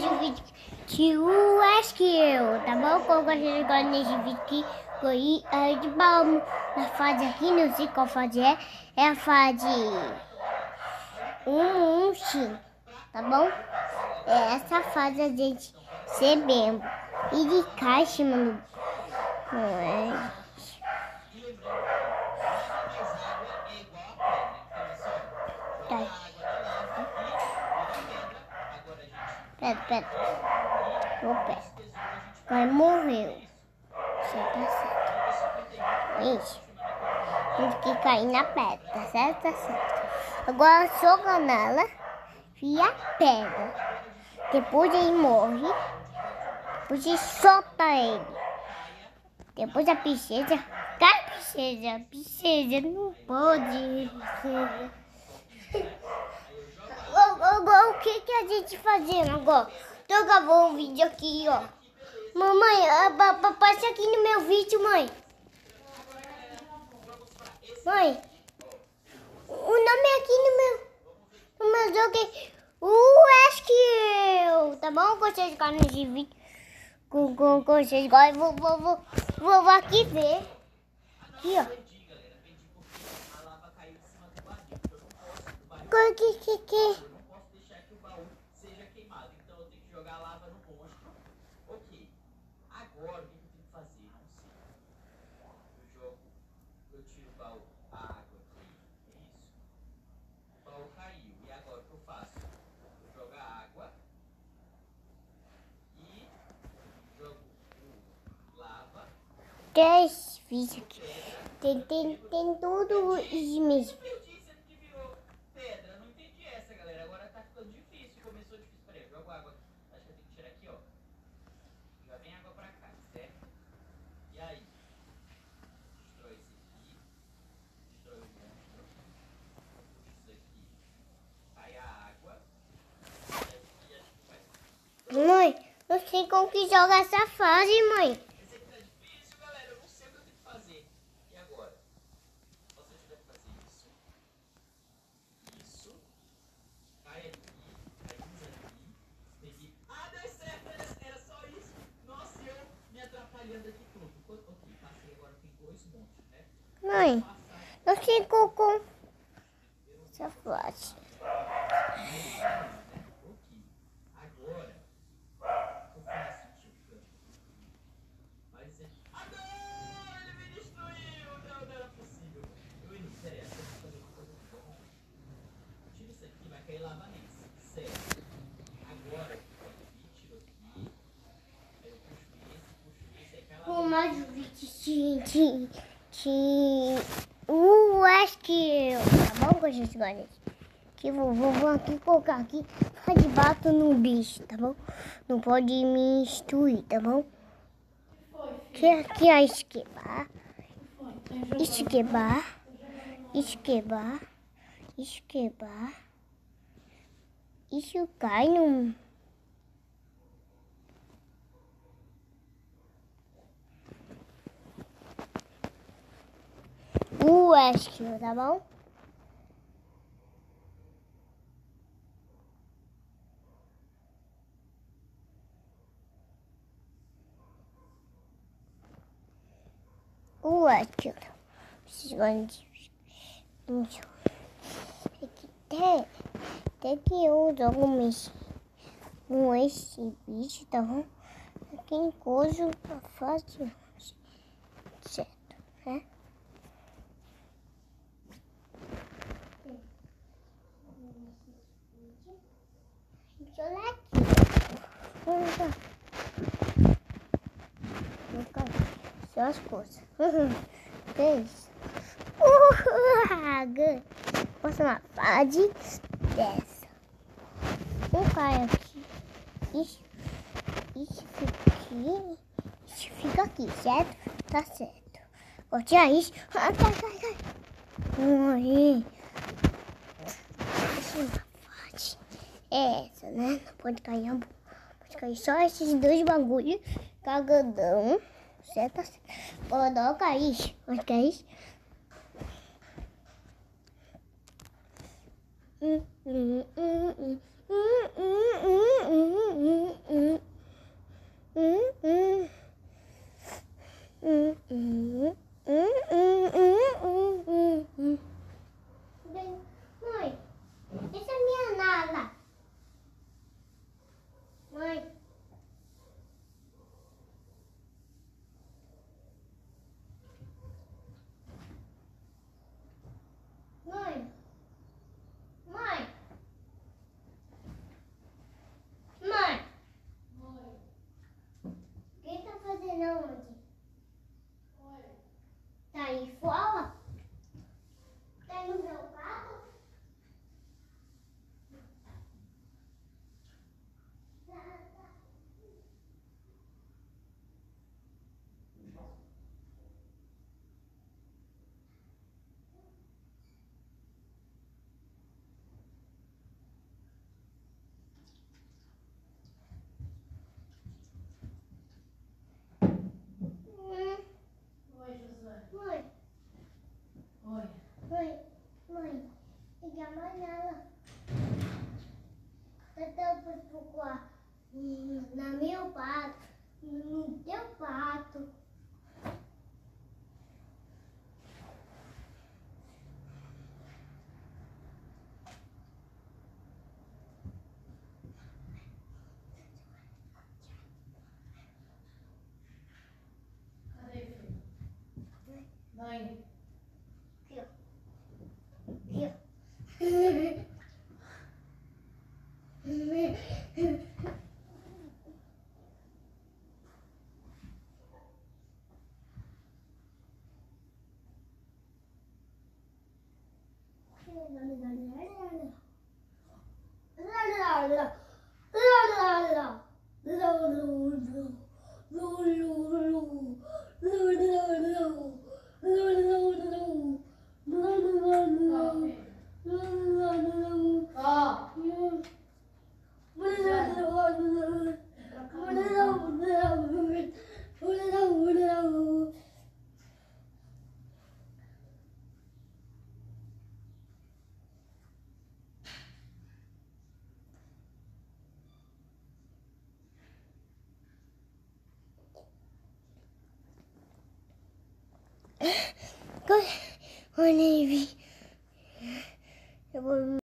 desse vídeo que o acho que eu, tá bom? Como vocês gostaram desse vídeo que foi aí de bom. Na fase aqui, não sei qual fase é. É a fase 115, tá bom? É essa fase a gente ser membro. E de caixa, mano. Pera. Opa. Mas morreu. Já tá certo. Isso. Tem que cair na pedra, tá certo? Tá certo. Agora joga nela e a pedra. Depois ele morre. Depois ele solta ele. Depois a princesa. Cai, princesa. Princesa, não pode. Princesa. Agora, o que a gente fazendo agora? Então, gravou um vídeo aqui, ó. Mamãe, passa aqui no meu vídeo, mãe. Mãe, o nome aqui no meu jogo é Acho Que Eu. Tá bom? Vocês gostam desse vídeo? Vocês gostam? Vou aqui ver. Aqui, ó. Que? Eu não posso deixar que o baú seja queimado, então eu tenho que jogar a lava no monstro. Ok. Agora o que eu tenho que fazer? Não sei. Eu tiro o baú, a água aqui. Isso. O baú caiu. E agora o que eu faço? Eu jogo a água e jogo o lava. Que é esse vídeo aqui? Tem tudo isso mesmo. Mãe, não sei como que joga essa fase, mãe. Esse aqui tá difícil, galera. Eu não sei o que eu tenho que fazer. E agora? Você deve fazer isso. Isso. Cai aqui. Cai aqui. Ah, deu certo. Era só isso. Nossa, eu me atrapalhando aqui tudo. Ok, passei agora. Tem 2 pontos, né? Mãe, eu sei como essa fase. Mais vídeo Acho Que Eu, tá bom, gente? Agora que vou aqui colocar aqui, faz de bato no bicho, tá bom? Não pode me instruir, tá bom? Que aqui é esquebar. Isso cai no... Acho Que Eu, tá bom? Acho Que Eu, tá bom? Até que eu jogo com esse bicho, tá bom? Aqui em coisa pra fazer, certo, né? Deixa eu lá aqui. Só as coisas. Que é isso? Passa uma fase dessa. Um cai aqui. Isso fica aqui. Isso fica aqui, certo? Tá certo. Vou tirar isso. Ah, cai. Morri. Deixa eu... É essa, né? Não pode cair a bomba. Pode cair só esses 2 bagulhos. Cagadão. Certo? Coloca isso. Pode cair isso. foi procurar no meu quarto, no teu quarto. Mãe. When I